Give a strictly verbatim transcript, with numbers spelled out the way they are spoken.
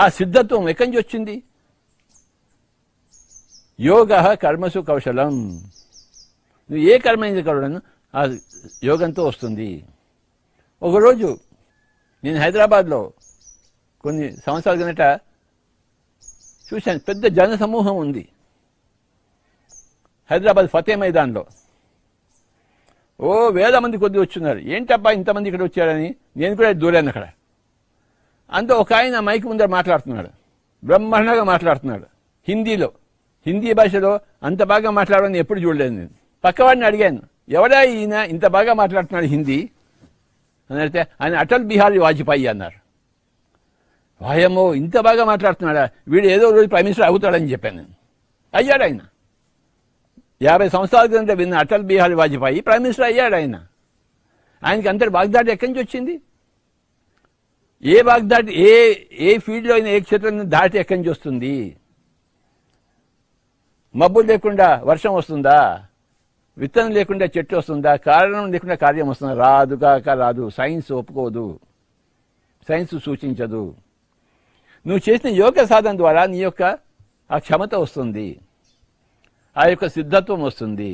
ఆ సిద్ధత్వం ఎక్కడి నుంచి వచ్చింది? యోగః కర్మసు కౌశలం. నువ్వు ఏ కర్మ చేయగలవు ఆ యోగంతో వస్తుంది. ఒకరోజు నేను హైదరాబాద్లో కొన్ని సంవత్సరాల కిందట చూశాను, పెద్ద జనసమూహం ఉంది హైదరాబాద్ ఫతే మైదాన్లో. ఓ వేల మంది కొద్ది వచ్చున్నారు. ఏంటబ్బా ఇంతమంది ఇక్కడ వచ్చారని నేను కూడా దూరాను. అక్కడ అంతా ఒక ఆయన మైక్ ముందర మాట్లాడుతున్నాడు, బ్రహ్మాండంగా మాట్లాడుతున్నాడు హిందీలో. హిందీ భాషలో అంత బాగా మాట్లాడమని ఎప్పుడు చూడలేదు నేను. పక్కవాడిని అడిగాను, ఎవడా ఈయన ఇంత బాగా మాట్లాడుతున్నాడు హిందీ అని అడిగితే, ఆయన అటల్ బిహారీ వాజ్పేయి అన్నారు. వాయమో ఇంత బాగా మాట్లాడుతున్నాడా, వీడు ఏదో రోజు ప్రైమ్ మినిస్టర్ అవుతాడని చెప్పాను నేను. అయ్యాడు ఆయన. యాభై సంవత్సరాల కింద విన్న అటల్ బిహారీ వాజ్పేయి ప్రైమ్ మినిస్టర్ అయ్యాడు ఆయన. ఆయనకి అంతటి వాగ్దాటి ఎక్కడి నుంచి వచ్చింది? ఏ వాగ్దాటి ఏ ఏ ఫీల్డ్లో అయినా ఏ క్షేత్రంలో దాటి ఎక్కడి నుంచి వస్తుంది? మబ్బులు లేకుండా వర్షం వస్తుందా? విత్తనం లేకుండా చెట్టు వస్తుందా? కారణం లేకుండా కార్యం వస్తుందా? రాదు కాక రాదు. సైన్స్ ఒప్పుకోదు, సైన్స్ సూచించదు. నువ్వు చేసిన యోగ సాధన ద్వారా నీ యొక్క ఆ క్షమత వస్తుంది, ఆ యొక్క సిద్ధత్వం వస్తుంది.